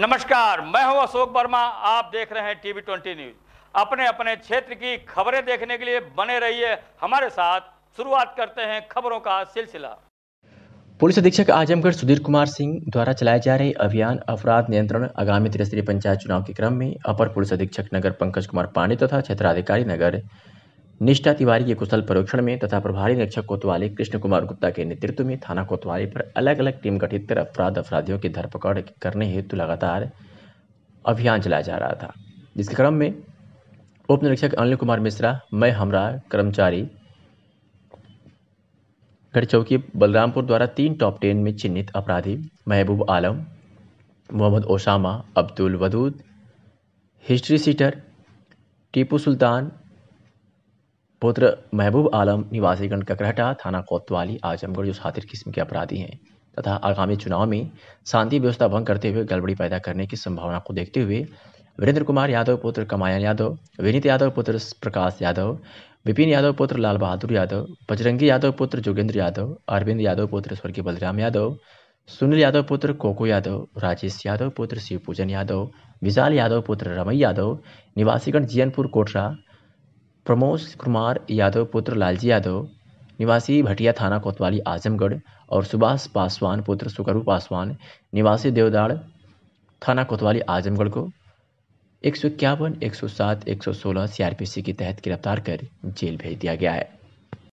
नमस्कार, मैं हूं अशोक वर्मा। आप देख रहे हैं टीवी 20 न्यूज। अपने अपने क्षेत्र की खबरें देखने के लिए बने रहिए हमारे साथ। शुरुआत करते हैं खबरों का सिलसिला। पुलिस अधीक्षक आजमगढ़ सुधीर कुमार सिंह द्वारा चलाए जा रहे अभियान अपराध नियंत्रण आगामी त्रिस्तरीय पंचायत चुनाव के क्रम में अपर पुलिस अधीक्षक नगर पंकज कुमार पांडे तथा क्षेत्राधिकारी नगर निष्ठा तिवारी के कुशल परीक्षण में तथा प्रभारी निरीक्षक कोतवाली कृष्ण कुमार गुप्ता के नेतृत्व में थाना कोतवाली पर अलग अलग टीम गठित कर अपराधियों की धरपकड़ करने हेतु लगातार अभियान चलाया जा रहा था, जिसके क्रम में उप निरीक्षक अनिल कुमार मिश्रा, मैं हमरा कर्मचारी गढ़ चौकी बलरामपुर द्वारा 3 टॉप 10 में चिन्हित अपराधी महबूब आलम, मोहम्मद ओसामा, अब्दुल वदूद, हिस्ट्री सीटर टीपू सुल्तान पुत्र महबूब आलम निवासी गण ककरहटा थाना कोतवाली आजमगढ़ जो सातिर किस्म के अपराधी हैं तथा आगामी चुनाव में शांति व्यवस्था भंग करते हुए गड़बड़ी पैदा करने की संभावना को देखते हुए वीरेंद्र कुमार यादव पुत्र कमायन यादव, विनीत यादव पुत्र प्रकाश यादव, विपिन यादव पुत्र लाल बहादुर यादव, बजरंगी यादव पुत्र जोगेंद्र यादव, अरविंद यादव पुत्र स्वर्गीय बलराम यादव, सुनील यादव पुत्र कोको यादव, राजेश यादव पुत्र शिव पूजन यादव, विशाल यादव पुत्र रमई यादव निवासीगण जैनपुर कोटरा, प्रमोद कुमार यादव पुत्र लालजी यादव निवासी भटिया थाना कोतवाली आजमगढ़ और सुभाष पासवान पुत्र सुकरू पासवान निवासी देवदाड़ थाना कोतवाली आजमगढ़ को 151, 107, 116 CRPC के तहत गिरफ्तार कर जेल भेज दिया गया है।